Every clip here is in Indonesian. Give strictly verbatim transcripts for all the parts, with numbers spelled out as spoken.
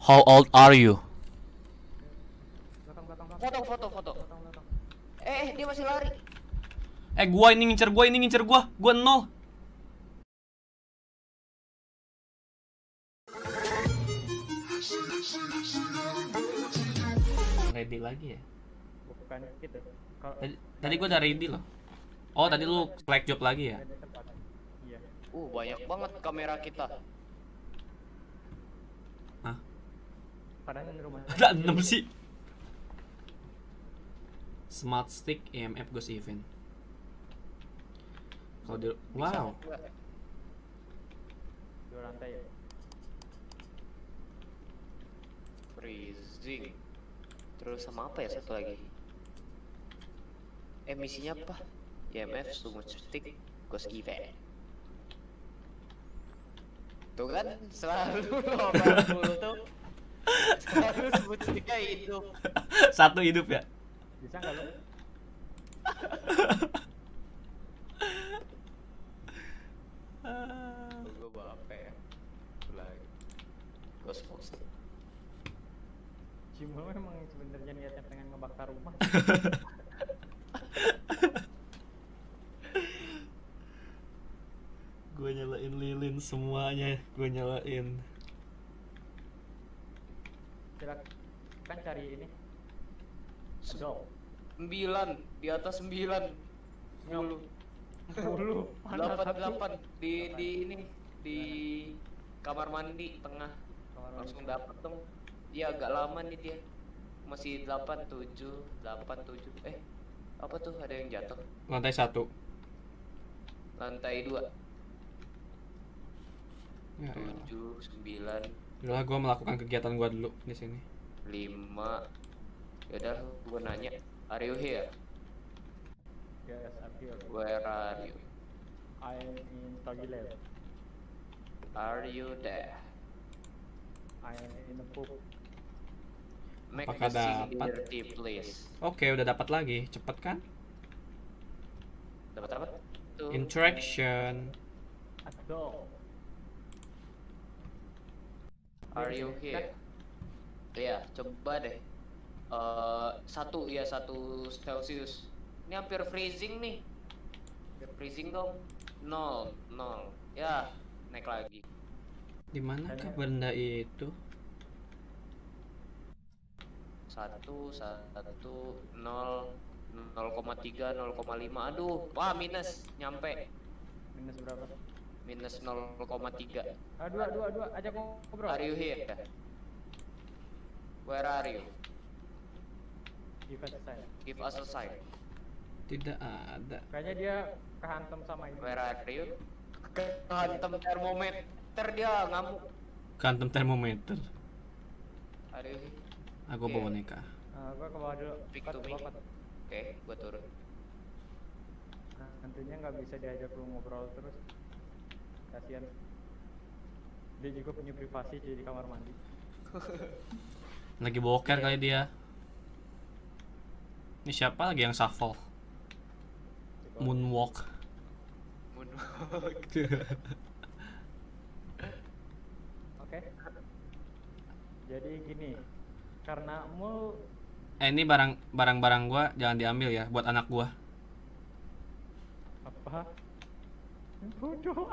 How old are you? Foto, foto, foto. Eh, dia masih lari. Eh, gua ini ngincer gua, ini ngincer gua. Gua nol. Ready lagi ya? Bukan gitu. Tadi, tadi gua udah ready loh. Oh, tadi lu select job lagi ya? Uh, banyak banget kamera kita. Hah? Padahal rumah. Ada enam sih. Smart stick E M F goes event. Kalau di wow. Dua lantai ya. Freezing. Terus sama apa ya satu lagi? Eh, misinya apa? E M F smart stick goes event. Tuh kan selalu orang tuh selalu sebutnya hidup. Satu hidup ya. Bisa nggak lo? Gue bawa apa ya? Lagi. Ghost. Cimbo emang sebenarnya niatnya pengen ngebakar rumah. Gue nyalain lilin semuanya, gue nyalain. Silakan cari ini. Sembilan di atas sembilan, sepuluh, sepuluh, delapan delapan di di ini di kamar mandi tengah langsung dapat dong. Dia agak lama nih dia, masih delapan tujuh, delapan tujuh. Eh apa tuh ada yang jatuh? Lantai satu, lantai dua. tujuh, sembilan. Udah gue melakukan kegiatan gue dulu di sini. Lima. Yaudah, gue nanya, are you here? Yes, I'm here. Where are you? I'm in toilet. Are you there? I'm in the poop. Make apakah dapat? Oke, okay, udah dapat lagi, cepet kan? Dapat apa? Interaction. Aduh. Are you here? Iya, coba deh. Uh, satu ya satu Celsius. Ini hampir freezing nih. Hampir freezing dong. Nol, nol. Ya, naik lagi. Di mana ke benda itu? Satu, satu, nol, nol koma tiga, nol koma lima. Aduh, wah minus, nyampe. Minus berapa? Minus nol koma tiga. Aduh, aduh, aduh, aja ngobrol. Are you here? Where are you? Give us a sign. Give us a sign. Tidak ada. Kayaknya dia kehantam sama ini. Where are you? Kehantam termometer dia ngamuk. Kehantam termometer. Are you here? Aku okay. Bawa boneka. Uh, gua ke bawah dulu. Pick to me. Oke, okay, gua turun. Nah, tentunya nggak bisa diajak lu ngobrol terus. Kasihan. Dia juga punya privasi di kamar mandi. Lagi boker kali dia. Ini siapa lagi yang shuffle? Moonwalk. Moonwalk. Oke. Okay. Jadi gini, karena mul eh ini barang barang-barang gua jangan diambil ya buat anak gua. Apa? Bodoh.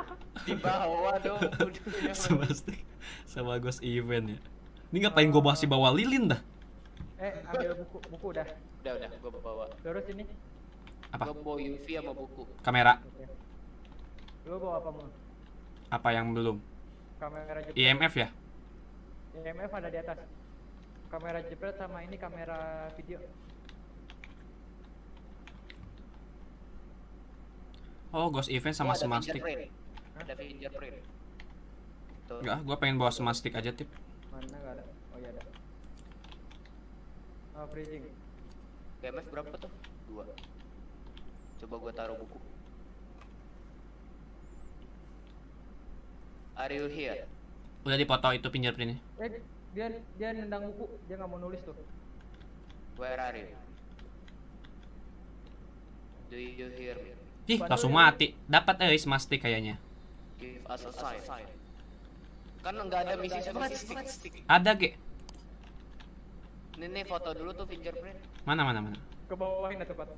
Di bawah dong. Sama sama Ghost Event ya. Ini ngapain uh, gue masih bawa lilin dah? Eh, ambil buku, buku dah. Udah, udah, gue bawa. Terus ini? Apa? Gue bawa U V sama buku. Kamera. Okay. Lu bawa apa belum? Apa yang belum? Kamera jepret. E M F ya? E M F ada di atas. Kamera jepret sama ini kamera video. Oh, Ghost Event sama oh, Smart Stick. Ada fingerprint. Enggak, gue pengen bawa Smart Stick aja, Tip. Mana enggak ada. Oh iya ada. Ah, oh, freezing. D M F berapa tuh? dua. Coba gua taruh buku. Are you here? Udah dipoto itu fingerprint-nya. Eh, dia dia nendang buku, dia enggak mau nulis tuh. Where are you? Do you hear me? Ih, langsung mati. Dapat eh mastik kayaknya. Give us a sign. Kan nggak ada misi statistik. Ada G. Ini foto dulu tuh fingerprint. Mana mana mana? Ke bawahin aja cepat.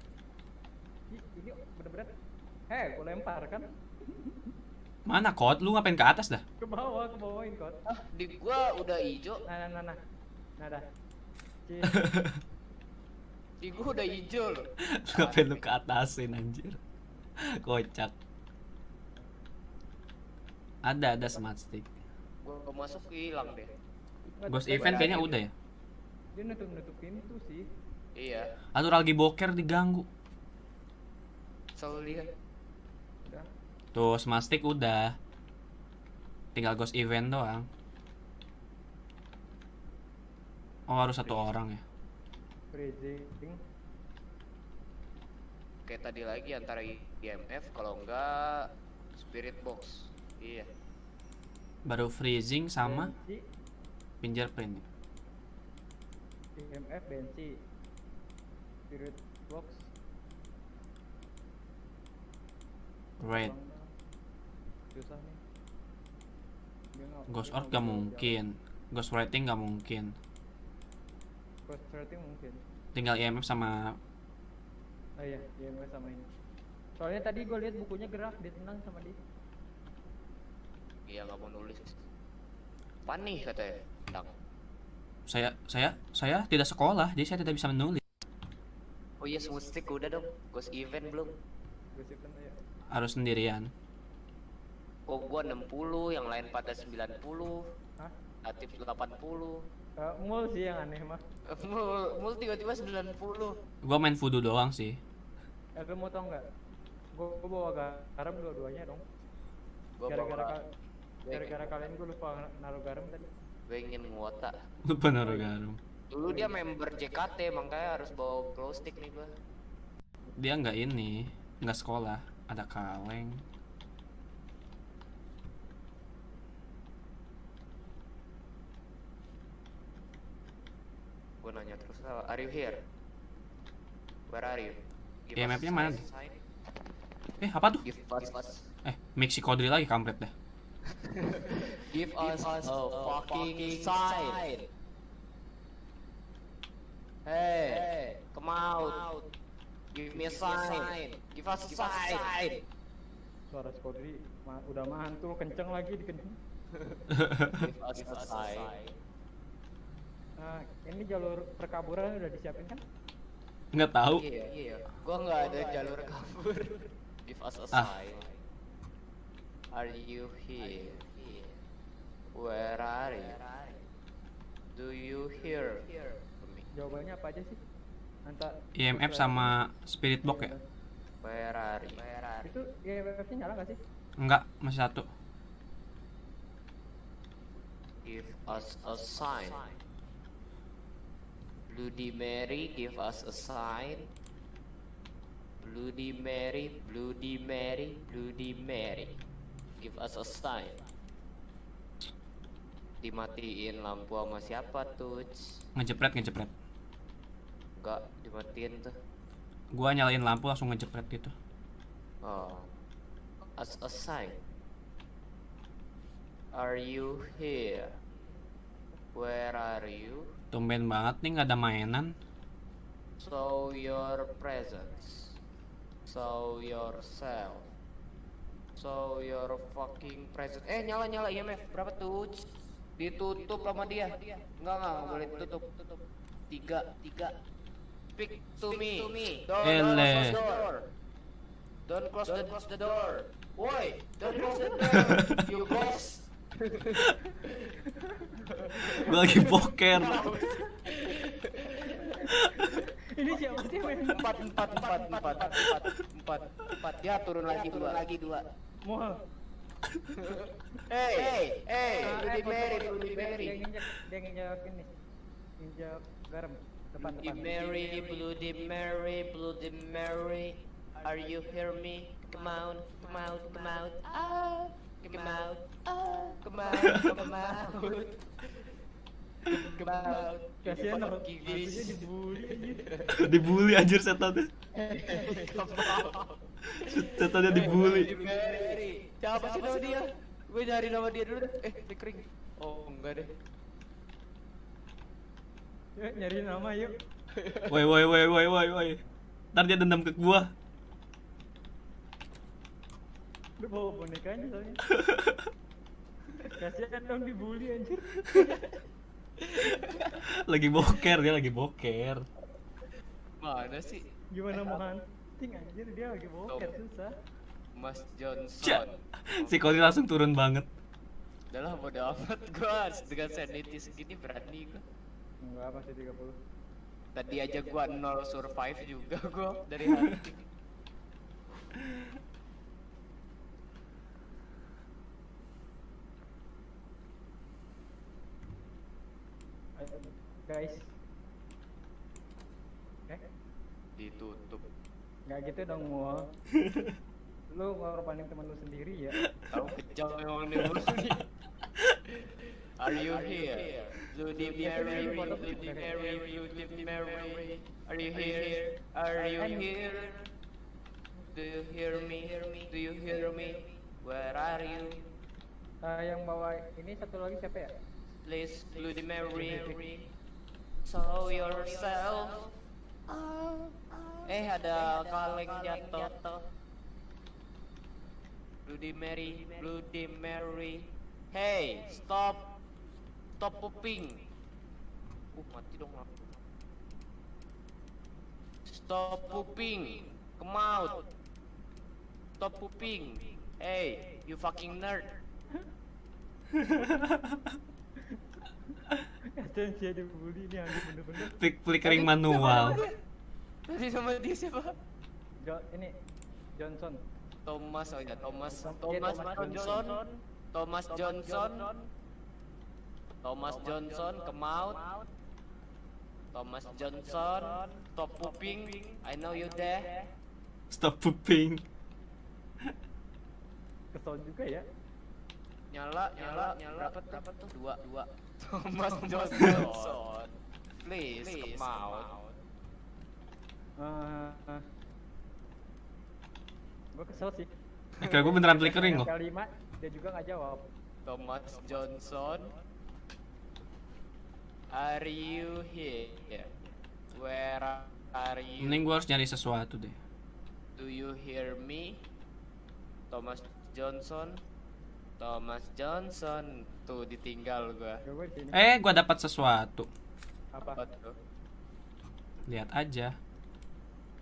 Ini bener-bener. Heh, gua lempar kan. Mana Kot? Lu ngapain ke atas dah? Ke bawah, ke bawahin Kot. Ah, di gua udah hijau. Nah, nah, nah, nah. Nah dah. Di gua udah hijau loh. Ngapain lu ke atasin anjir? Kocak. Ada ada smart stick. Gua masuk hilang deh. Ghost event kayaknya udah ya. Dia nutup-nutupin itu sih. Iya. Aduh, lagi boker diganggu. Selalu lihat. Tuh, smart stick udah. Tinggal ghost event doang. Oh, harus satu orang ya. Kayak tadi lagi antara I M F kalau enggak spirit box. Iya. Baru freezing sama fingerprint. I M F, benci. Spirit box. Red. Ghost orb gak mungkin, ghost writing gak mungkin, ghost writing mungkin. Tinggal I M F sama. Oh iya, I M F sama ini. Soalnya tadi gue lihat bukunya gerak, dia tenang sama dia. Iya nggak mau nulis. Panik katanya. Tang. Saya, saya, saya tidak sekolah, jadi saya tidak bisa menulis. Oh iya, semua stick udah dong. Ghost event belum? Ghost event ya. Harus sendirian. Kok oh, gua enam puluh, yang lain pada sembilan puluh. Hah? Aktif delapan puluh. Uh, mul sih yang aneh mah. mul, mul tiba-tiba sembilan puluh. Gua main voodoo doang sih. Eh, gua mau tau nggak? Gua, gua bawa garam dua-duanya dong. Gara-gara gara-gara kalian gua lupa naruh garam tadi. Gua ingin ngota. Lupa naruh garam. Dulu dia member J K T, makanya harus bawa glow stick nih gua. Dia nggak ini, nggak sekolah. Ada kaleng. Gua nanya terus, are you here? Where are you? Give yeah, mapnya mana? Sign. Eh, apa tuh? Give us, eh, Mexico drill lagi kampret dah. Give us a fucking sign. Hey, hey, come out. Come out. Give me a sign. Give us a sign. Suara Skodri ma udah mantul, kenceng lagi dikenceng. Give us a sign. Nah, ini jalur perkaburan udah disiapin kan? Nggak tahu. Iya, iya. Gua nggak ada jalur kabur. Give us a sign. Ah. Are you here? Where are you? Do you hear? Jawabannya apa aja sih? I M F sama spirit box ya? Ferrari. Itu I M F-nya nyala nggak sih? Enggak, masih satu. Give us a sign. Bloody Mary, give us a sign. Bloody Mary, Bloody Mary, Bloody Mary, give us a sign. Dimatiin lampu sama siapa tuh? Ngejepret, ngejepret. Enggak, dimatiin tuh. Gua nyalain lampu langsung ngejepret gitu. Oh. As a sign. Are you here? Where are you? Tumben banget nih nggak ada mainan. Show your presence. Show yourself. Show your fucking presence. Eh, nyala-nyala I M F berapa tuh? Ditutup sama dia. Enggak, enggak boleh tutup. Tiga, tiga. Speak to me. Don't close the door. Don't close the door. Woi, don't close the door. You close. Gue lagi boker. Ini siapa sih? Empat, empat, empat, empat, empat, empat, empat. Ya turun lagi dua, lagi dua. Mohon. Hey, hey, hey. Bloody Mary, Bloody Mary. Dia ngejawab ini. Ngejawab garam. Bloody Mary, Bloody Mary, Bloody Mary, are you hear me? Come out, come out, come out, ah, come out, ah, come out, come out, come out. Kasihan orang kibis dibully, dibully anjir setannya. Setannya dibully. Siapa sih dia? Gue nyari nama dia dulu deh. Eh, dia kering. Oh, enggak deh. Yuk, nyari nama yuk. Woi, woi, woi, woi, woi, woi. Ntar dia dendam ke gua. Lu bawa bonekanya soalnya. Kasihan dong dibully anjir. Lagi boker, dia lagi boker. Mana sih? Gimana mau hunting anjir, dia lagi boker susah. Mas Johnson. Ja. Si Kori langsung turun banget. Udahlah bodo amat gua, dengan sanity segini berani gua. Enggak, masih tiga puluh. Tadi aja gua nol survive juga gua dari hunting. Guys, eh? Ditutup. Nggak gitu dong, Wal. Lu ngorbanin temen lu sendiri ya? Tahu kejam memang nih. Are you here? Bloody Mary, Bloody Mary, Bloody Mary. Are you here? Are you here? Do you hear me? Do you hear me? Where are you? Uh, yang bawa ini satu lagi siapa ya? Please, Bloody Mary. Show yourself. Eh, ada kaleng jatuh. Bloody Mary, Bloody Mary. Hey, stop. Stop pooping. Uh, mati dong lampu. Stop pooping. Come out. Stop pooping. Hey, you fucking nerd. Kasian dia dibully ini anjir bener-bener. Flickering manual. Tadi sama dia siapa? Jo, ini Johnson. Thomas, oh ya Thomas. Thomas Johnson. Thomas Johnson. Thomas Johnson kemaut. Thomas Johnson. Stop pooping. I know you there. Stop pooping. Kesel juga ya. Nyala, nyala, nyala. Berapa, berapa tuh? Dua, dua. Thomas Johnson, please, please come out. Uh, uh. Gue kesel sih. Eh, gue beneran flickering loh. Kelima, dia juga nggak jawab. Thomas Johnson, are you here? Where are you? Mending gue harus nyari sesuatu deh. Do you hear me? Thomas Johnson. Thomas Johnson tuh ditinggal gua. Eh, gua dapat sesuatu. Apa? Lihat aja.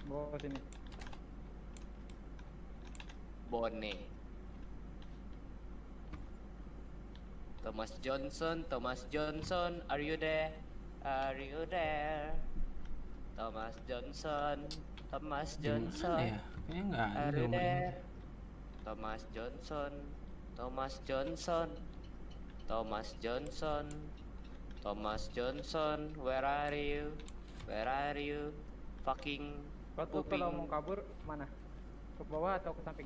Bawa ke sini. Bone. Thomas Johnson, Thomas Johnson, are you there? Are you there? Thomas Johnson, Thomas Johnson. Ini enggak ada rumahnya. Thomas Johnson. Thomas Johnson, Thomas Johnson, Thomas Johnson, where are you? Where are you? Fucking pooping. Kau kalau mau kabur mana? Ke bawah atau ke samping?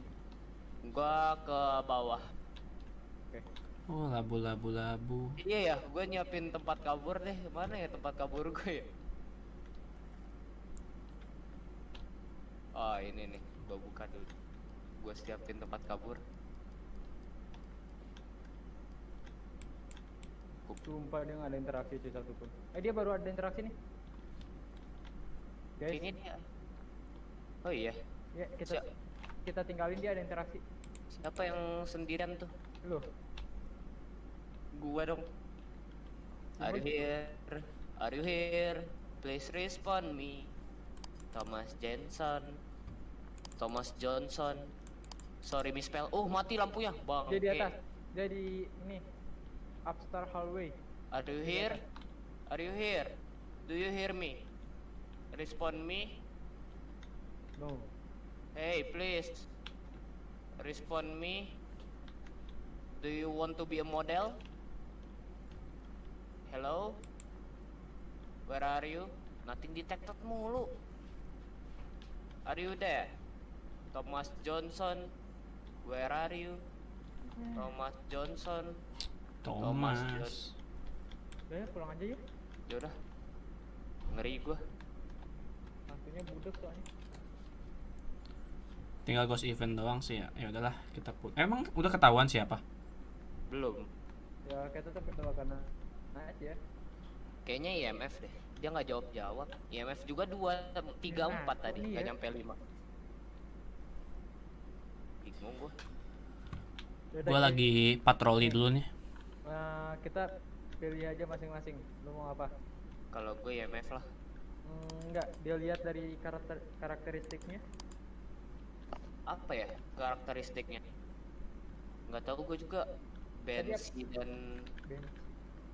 Gua ke bawah. Oke. Okay. Oh, labu-labu-labu. Iya ya, gua nyiapin tempat kabur deh. Mana ya tempat kabur gue ya? Oh, ini nih. Gua buka dulu. Gua siapin tempat kabur. Sumpah dia nggak ada interaksi cuy satu pun. Eh, dia baru ada interaksi nih. Guys. Ini dia. Oh iya. Ya, kita Siap. kita tinggalin dia ada interaksi. Siapa yang sendirian tuh? Lu. Gua dong. Are you here? Are you here? Please respond me. Thomas Johnson. Thomas Johnson. Sorry misspell. Oh, mati lampunya, Bang. Dia di atas. Dia di ini. Upstairs hallway. Are you here? Are you here? Do you hear me? Respond me. No. Hey, please. Respond me. Do you want to be a model? Hello? Where are you? Nothing detected mulu. Are you there? Thomas Johnson. Where are you? Thomas Johnson. Thomas. Udah pulang aja ya. Ya udah. Ngeri gua. Hantunya budek soalnya. Tinggal ghost event doang sih ya. Ya udahlah, kita put. Emang udah ketahuan siapa? Belum. Ya kita tetap ke kanan aja. Kayaknya I M F deh. Dia nggak jawab-jawab. I M F juga dua, tiga, empat nah, tadi. Nggak iya. nyampe lima. Bingung gua. Gua lagi patroli dulu nih. Nah, kita pilih aja masing-masing. Lu mau apa? Kalau gue I M F lah. Hmm, enggak, dia lihat dari karakter karakteristiknya. Apa ya karakteristiknya? Enggak tahu gue juga. Bensi dan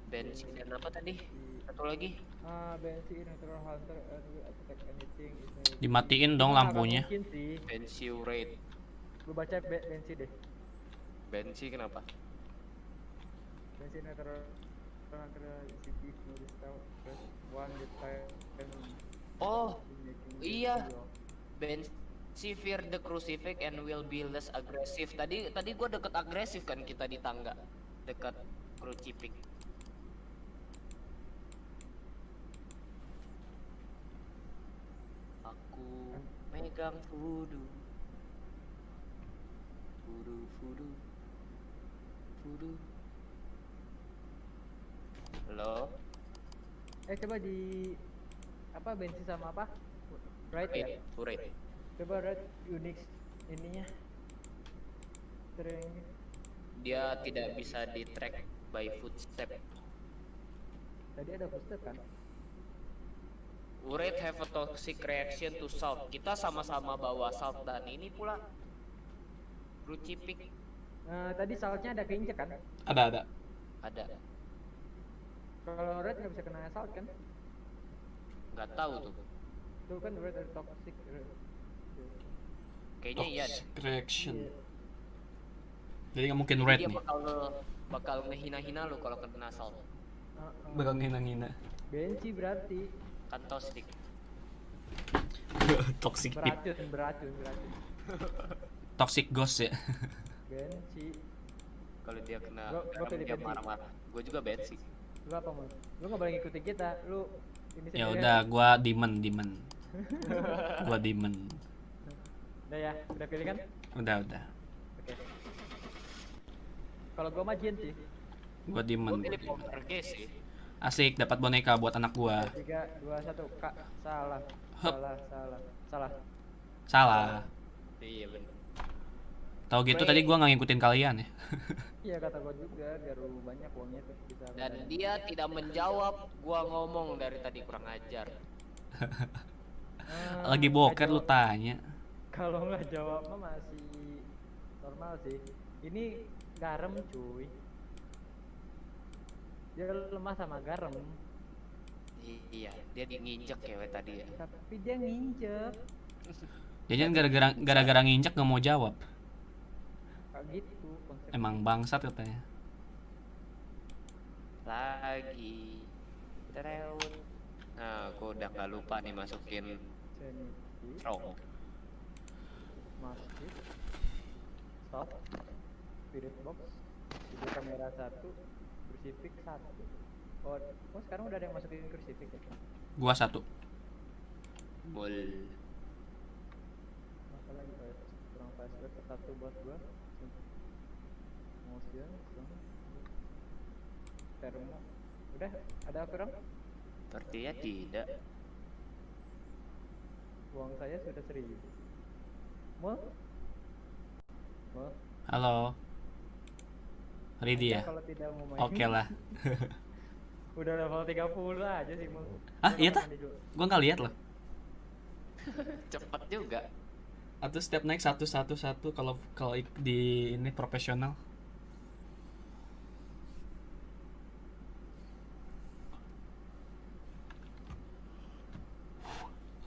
Bensi dan apa tadi? Satu lagi? Ah, Bensi Natural Hunter attack anything. Dimatiin dong lampunya. Bensi rate. Lu baca Bensi deh. Bensi kenapa? Bensi Natural Oh, iya. Bensi fear the crucifix and will be less aggressive. Tadi tadi gua deket agresif kan kita di tangga. Dekat crucifix. Aku megang fudu. Fudu fudu. Fudu. Halo. Eh coba di apa bensin sama apa? Right ya? Right. Coba right Unix ininya. Terengnya. Dia tidak bisa di track by footstep. Tadi ada footstep kan? Right have a toxic reaction to salt. Kita sama-sama bawa salt dan ini pula crucifix. Uh, tadi saltnya ada keinjek kan? Ada ada. Ada. Kalau red nggak bisa kena assault kan? Nggak tahu tuh. Tuh kan red ada toxic. Kayaknya iya. Reaction. Yeah. Jadi nggak mungkin red dia nih. Dia bakal bakal ngehina-hina lo kalau kena assault. Uh, uh. Bakal ngehina-hina. Benci berarti. Kan toxic. Toxic. Beracun, beracun, beracun. Toxic ghost ya. Benci. Kalau dia kena, kalau dia marah-marah. Gue juga benci. Lu apa mau? Lu nggak boleh ngikutin kita, lu ini ya udah, gua demon, demon. Gua demon. Udah ya, udah pilih kan? Udah udah. Oke. Okay. Kalau gua mah jin sih. Gua demon. Gua pilih poker sih. Asik, dapat boneka buat anak gua. tiga, dua, satu, kak, salah. Hup. Salah, salah, salah. Salah. Iya benar. Tahu gitu tadi gua nggak ngikutin kalian ya. Iya kata gua juga biar banyak uangnya terus kita. Dan dia tidak menjawab gua ngomong dari tadi, kurang ajar. Nah, lagi boker lu tanya. Kalau nggak jawab mah masih normal sih. Ini garam cuy. Dia lemah sama garam. Iya, dia nginjek ya tadi ya. Tapi dia nginjek. Jangan gara-gara gara-gara nginjek nggak mau jawab. Gitu, emang bangsat katanya. Lagi tereun. Nah, aku udah nggak lupa nih masukin throw. Masuk. Stop. Spirit box. Itu kamera satu. Crucifix satu. Oh, oh, sekarang udah ada yang masukin crucifix ya? Gua satu. Bol. Masalah gitu ya. Kurang password satu buat gua. Motion, termo, udah ada kurang? Sepertinya tidak. Uang saya sudah seribu. Mul? Mul? Halo. Ready ya? Oke okay lah. Udah level tiga puluh aja sih Mul. Ah iya tak? Gua nggak lihat loh. Cepat juga. Atau setiap naik satu satu satu kalau kalau di ini profesional.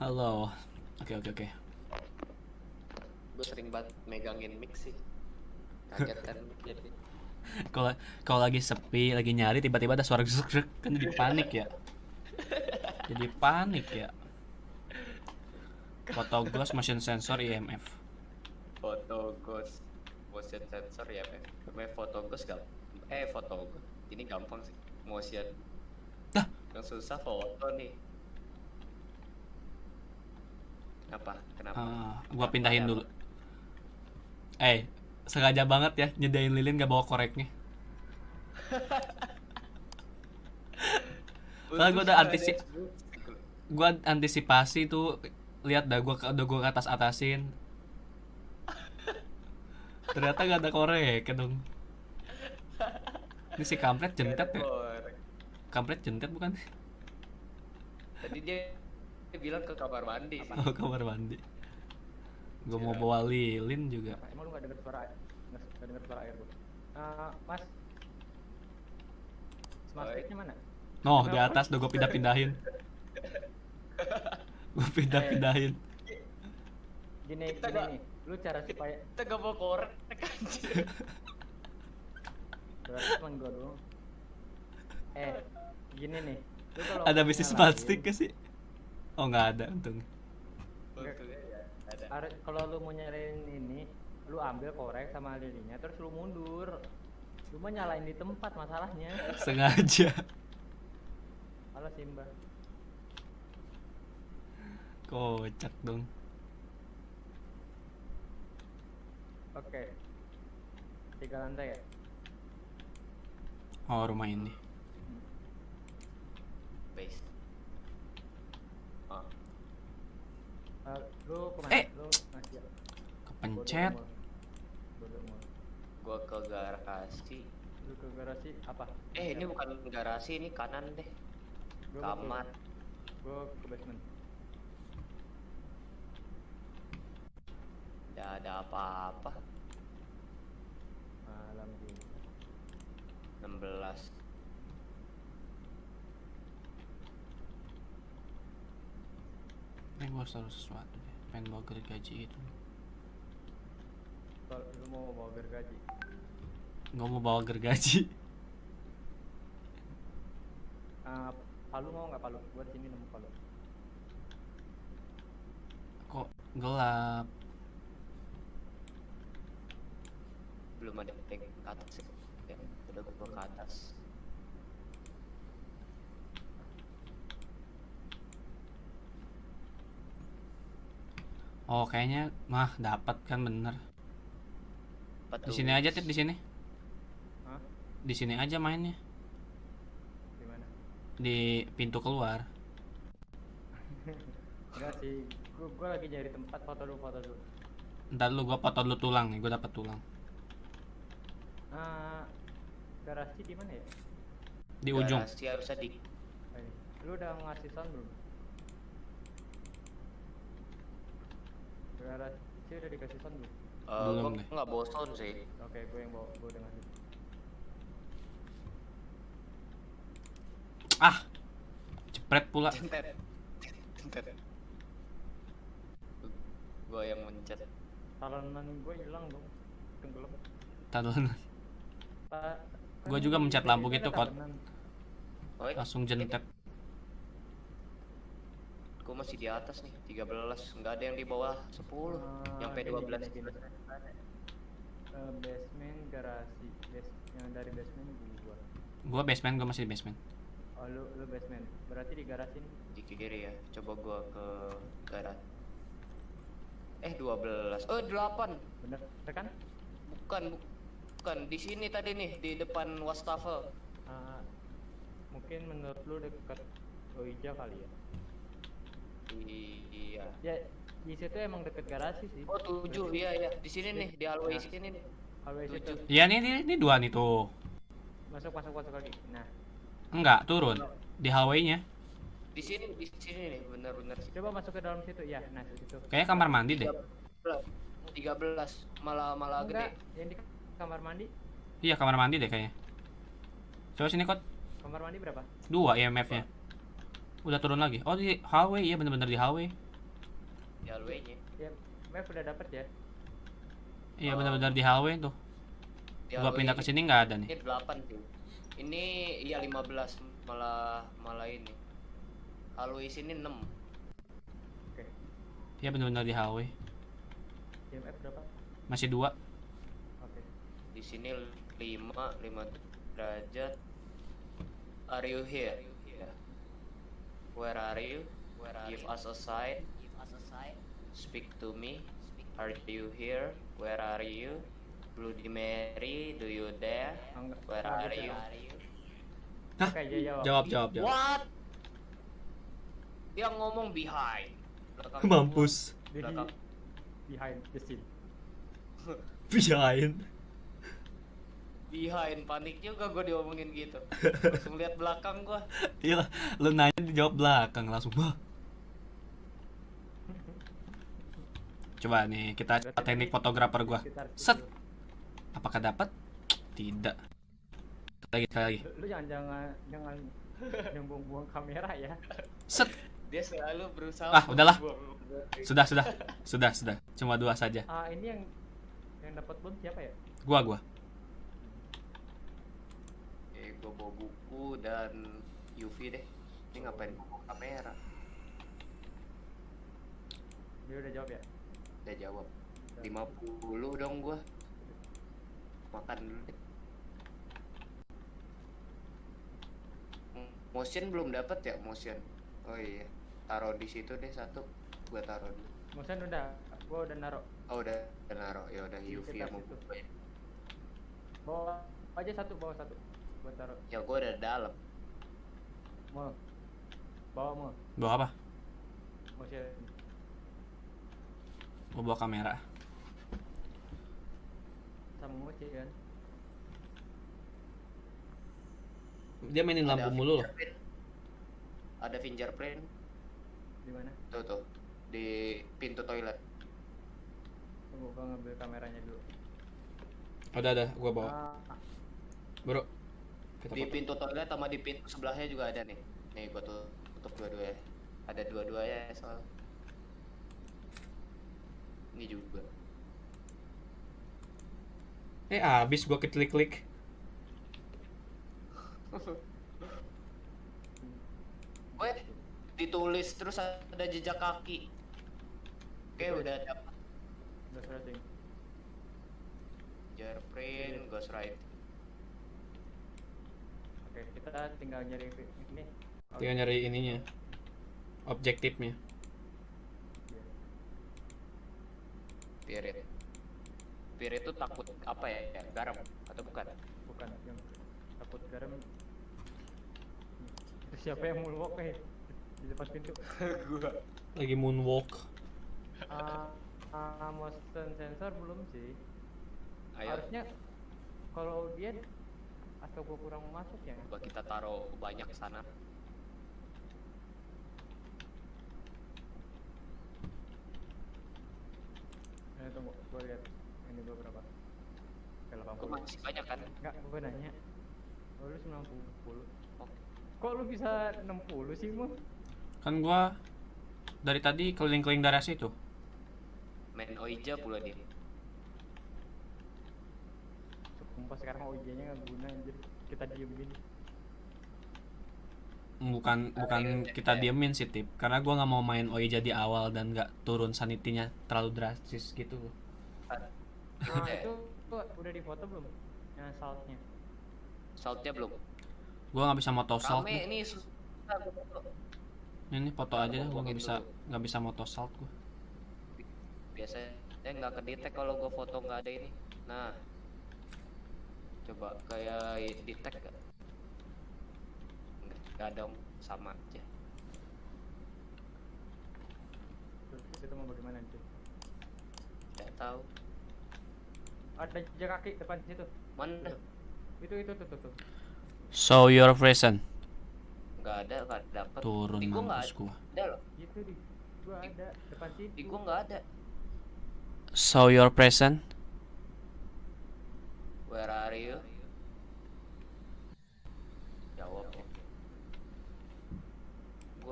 Halo, oke oke oke. Gue sering banget megangin mic sih. Kaget kan? Kalau kalau lagi sepi, lagi nyari, tiba-tiba ada suara gesek-gesek kan jadi panik ya. Jadi panik ya. Foto ghost motion sensor I M F. Foto ghost motion sensor I M F. Memang foto ghost gak? Eh foto ghost. Ini gampang sih motion. Dah. Yang susah foto nih. Apa? Kenapa? Uh, gua pindahin dulu. Eh, sengaja banget ya nyedain lilin gak bawa koreknya. Nah, gue udah antisi gue antisipasi tuh, lihat dah gue udah gue ke atas atasin. Ternyata gak ada korek dong. Ini si kampret jentet ya. Kampret jentet bukan? Tadi dia, dia bilang ke kamar mandi. Oh, kamar mandi. Gue mau bawa lilin juga. Emang lu gak denger suara air? Gak denger suara air, Bu? Uh, mas, smart sticknya mana? No, di atas udah gue pindah-pindahin. Gue pindah-pindahin. Gini, kita gini nih, lu cara supaya kita gak mau korek anjir. Berarti cuman gue doang. Eh, gini nih, lu kalau ada bisnis smart stick gak sih? Oh, gak ada, untung. Kalau lu mau nyariin ini, lu ambil korek sama lilinnya, terus lu mundur. Lu mah nyalain di tempat masalahnya. Sengaja. Halo Simba. Kocak dong. Oke. Tiga lantai ya? Oh, rumah ini. Base. Ah. Uh, lu kemana? Eh. Lu masih ya? Kepencet. Gua ke garasi. Lu ke garasi apa? Eh, ini bukan garasi, ini kanan deh. Kamar. Gue ke basement. Tidak ada apa-apa. Malam gini. enam belas. Ini gue harus taruh sesuatu deh. Pengen bawa gergaji itu. Lu mau bawa gergaji? Gue mau bawa gergaji. Apa? Uh, Palu mau nggak palu? Buat sini nemu palu. Kok gelap? Belum ada pegang ke atas sih. Ya, udah gue ke atas. Oh, kayaknya mah dapat kan bener. Di sini aja, Tip, di sini. Hah? Di sini aja mainnya. Di pintu keluar. Enggak sih, gua, gua lagi nyari tempat. Foto dulu, foto dulu. Ntar lu, gua foto dulu tulang nih, gua dapat tulang. Uh, garasi di mana ya? Di garasi ujung. Garasi harusnya di. Lu udah ngasih sound belum? Garasi udah dikasih sound belum? Uh, belum deh. Nggak bawa sound sih. Oke, okay, gua yang bawa, gua udah ngasih. Ah, jepret pula. Centet, centet. Gue yang mencet. Talonan gue hilang dong, tenggelam. Talonan. Gue juga mencet lampu gitu kok. Langsung jentet. Gue masih di atas nih, tiga belas. Enggak ada yang di bawah sepuluh, nyampe dua belas. Basement, garasi, yang dari basement gue. Gue basement, gue masih di basement. Oh, lu, lu basement, berarti di garasi nih? Di kiri ya, coba gua ke garasi. Eh, dua belas, oh delapan. Bener, kan? Bukan, bu bukan, di sini tadi nih, di depan wastafel. Uh, mungkin menurut lu dekat Oija kali ya? I iya. Ya, di situ emang dekat garasi sih. Oh, tujuh, berarti iya iya, di sini nih, di hallway nah. Sini nih. Hallway situ. Iya, nih, nih, nih dua nih tuh. Masuk, masuk, masuk lagi. Nah. Enggak, turun. Di hallway-nya. Di sini, di sini nih, benar-benar. Coba masuk ke dalam situ ya. Nah, situ. Kayak kamar mandi deh. tiga belas. Malah malah enggak, gede. Yang di kamar mandi? Iya, kamar mandi deh kayaknya. Coba sini, Kot. Kamar mandi berapa? Dua I M F-nya. Udah turun lagi. Oh, di hallway, iya benar-benar di hallway. Di hallway-nya. Ya, map udah dapat ya. Iya, benar-benar di hallway tuh. Di gua hallway pindah ke sini enggak ada nih. Ini delapan tuh. Ini ya lima belas malah malah ini. Hallway sini enam. Oke. Iya benar-benar di hallway. I M F berapa? Masih dua. Oke. Di sini lima lima derajat. Are you here? Yeah. Where are you? Where are Give you? us a sign. Give us a sign. Speak to me. Speak. Are you here? Where are you? Bloody Mary, do you there? Where are you? Hah? Jawab, jawab, jawab. What? Dia ngomong behind. Mampus. Belakang. Behind the scene. Behind. Behind, panik juga gue diomongin gitu. Langsung lihat belakang gue. Iya, lu nanya dijawab belakang langsung. Wah. Coba nih kita coba teknik fotografer gua. Set. Apakah dapat? Tidak. Lagi sekali lagi. Lu jangan jangan jangan buang-buang kamera ya. Set. Dia selalu berusaha. Ah, udahlah. Sudah, sudah. Sudah, sudah. Cuma dua saja. Ah, ini yang yang dapat bun siapa ya? Gua, gua. Eh, gua bawa buku dan U V deh. Ini ngapain bawa kamera? Dia udah jawab ya? Udah jawab lima puluh dong gua. Makan dulu deh. Motion belum dapat ya, motion. Oh iya, taruh di situ deh satu. Gua taruh dulu. Motion udah, gua udah naruh. Oh udah, udah naruh. Ya udah U V yang mau gua. Bawa aja satu, bawa satu. Gua taruh. Ya gua udah dalam. Mau. Bawa mau. Bawa apa? Motion. Gue bawa kamera sama sih kan. Dia mainin lampu mulu loh. Ada fingerprint. Di mana? Tuh tuh. Di pintu toilet. Tunggu gue ngambil kameranya dulu. Ada ada, gue bawa. Ah. Bro. Kita di foto. Pintu toilet sama di pintu sebelahnya juga ada nih. Nih gue tuh tutup dua-duanya. Ada dua-duanya soal. Ini juga. Eh abis gua klik-klik. Gue ditulis terus ada jejak kaki. Oke okay, udah dapat. Ghostwriting. Fingerprint, ghostwriting. Oke okay, kita tinggal nyari ini. Tinggal nyari ininya. Objektifnya. Spirit. Spirit itu takut apa ya? Garam atau bukan? Bukan. Yang takut garam. Siapa yang moonwalk eh? Di depan pintu. Gua. Lagi moonwalk. Ah, uh, uh, motion sensor belum sih. Ayo. Harusnya kalau dia atau gua kurang masuk ya. Coba kita taruh banyak ke sana. Tunggu, gue lihat ini gue berapa? Gue masih banyak kan? Enggak, gue nanya. Oh, lu sembilan puluh. Oke. Kok lu bisa enam puluh sih, Mon? Kan gue dari tadi keliling-keliling daerah situ. Main Oija pula dia. Sumpah sekarang Oijanya nggak guna anjir. Kita diemin. Bukan bukan kita diemin sih Tip, karena gua nggak mau main Oija di awal dan nggak turun sanitinya terlalu drastis gitu. Nah itu tuh, udah di foto belum? Yang saltnya? Saltnya belum. Gua nggak bisa moto salt. Rame, ini ini foto aja deh, gua nggak bisa nggak bisa moto salt gua. Biasanya nggak kedetek kalau gua foto nggak ada ini. Nah coba kayak detek. Gak dong, sama aja. Itu mau bagaimana itu? Gak tahu. Ada jejak kaki depan situ. Mana? Itu itu tuh tuh. So your present. Gak ada, gak dapat. Turun mampus gua. Ada loh. Itu di gua ada depan situ. Di gua gak ada. So your present. Where are you? Jawab.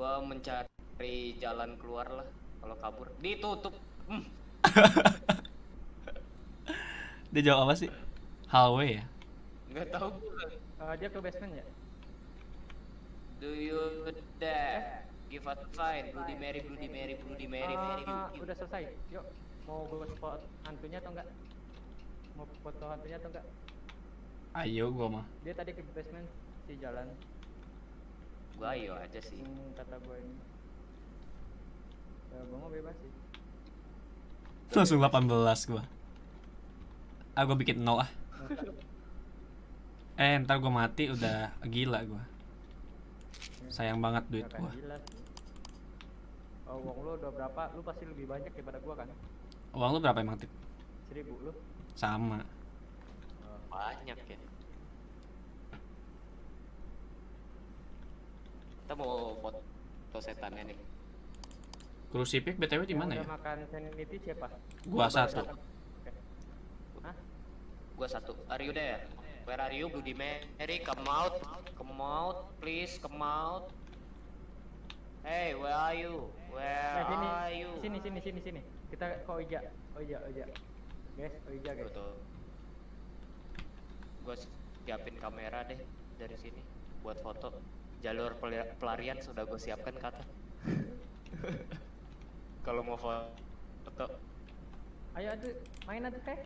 Gua mencari jalan keluar lah kalau kabur. Ditutup. Hmm. Dia jawab apa sih? Hallway ya? Enggak tahu gua. Uh, dia ke basement ya? Do you dare give a sign? Bloody Mary, Bloody Mary, Bloody Mary, Mary. Uh, udah selesai. Yuk, mau gua spot hantunya atau enggak? Mau foto hantunya atau enggak? Ayo gua mah. Dia tadi ke basement si jalan. Gua ayo aja sih. Hmm, kata gue ini. Ya, gue mau bebas sih. Langsung delapan belas gua. Ah gue bikin nol ah. Eh ntar gue mati udah gila gue. Sayang banget duit gue. Oh, uang lu udah berapa? Lu pasti lebih banyak daripada gue kan? Uang lu berapa emang Tip? Seribu lu? Sama. Banyak ya. Kita mau foto setannya nih. Crucifix B T W di mana ya? Udah makan sanity siapa? Gua satu. Hah? Gua satu. Are you there? Where are you? Bloody Mary, come out. Come out, please come out. Hey, where are you? Where are you? Sini, sini, sini, sini. Kita ke Oja. Oja, Oja. Guys, Oja guys. Gua siapin kamera deh dari sini buat foto. Jalur pelarian sudah gua siapkan kata. Kalau mau foto, ayo aduh main aduh teh,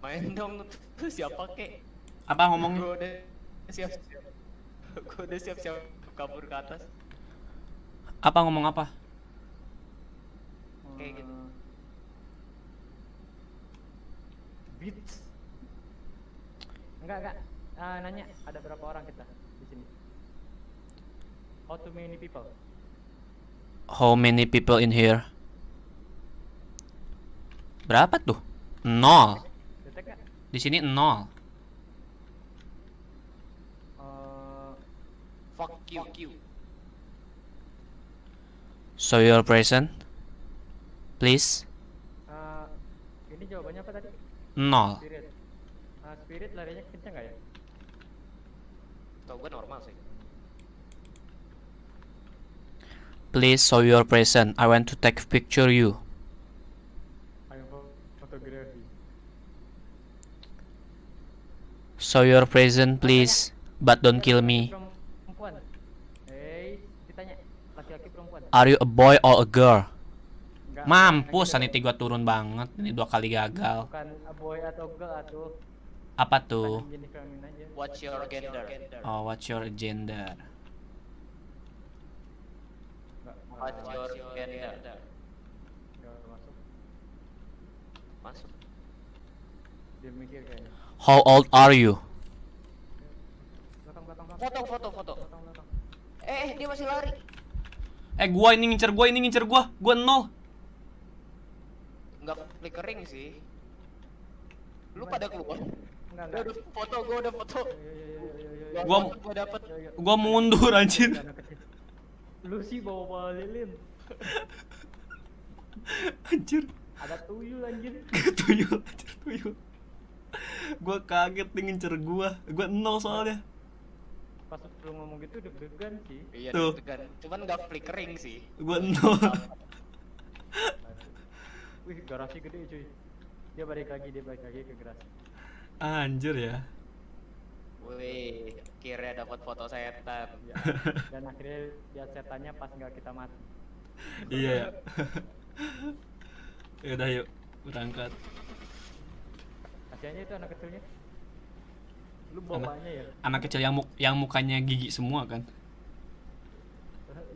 main dong tuh siapa kek? Apa ngomong? Gue udah siap, siap. Gue udah siap siap kabur ke atas. Apa ngomong apa? Kayak hmm. gitu. Beat. Enggak enggak. Uh, nanya ada berapa orang kita di sini? How too many people? How many people in here? Berapa tuh? Nol. Di sini nol. Uh, fuck you. So your present, please. Uh, ini jawabannya apa tadi? Nol. Spirit, uh, spirit larinya kencang nggak ya? Tau gue normal sih. Please show your present. I want to take a picture you. I'm photography. Show your present please, but don't kill me. Are you a boy or a girl? Mampus, sanity gua turun banget. Ini dua kali gagal. Apa tuh? What's your gender? Oh, what's your gender? What's your gender? Masuk. Dia mikir kayaknya. How old are you? Foto, foto, foto. Eh, dia masih lari. Eh, gua ini ngincer, gua ini ngincer gua. Gua nol. Enggak flickering sih. Lu pada keluar. Enggak, enggak. Udah foto, gua udah foto. Gua gua dapat. Gua mundur anjir. Lu sih bawa-bawa lilin. Anjir. Ada tuyul anjir. Tuyul, anjir, tuyul. Gua kaget ngincer gua. Gua nol soalnya. Pas lu ngomong gitu deg-degan sih. Iya, deg-degan. Cuman enggak flickering sih. Gua nol. Wih, garasi gede cuy. Dia balik lagi, dia balik lagi ke garasi. Anjir ya. Wih, akhirnya dapat foto setan. Ya. Dan akhirnya lihat setannya pas nggak kita mati. Iya. Ya udah yuk berangkat. Kasiannya itu anak kecilnya. Lu bapaknya ya? Anak kecil yang muk yang mukanya gigi semua kan?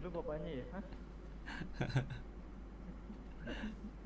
Lu bapaknya ya?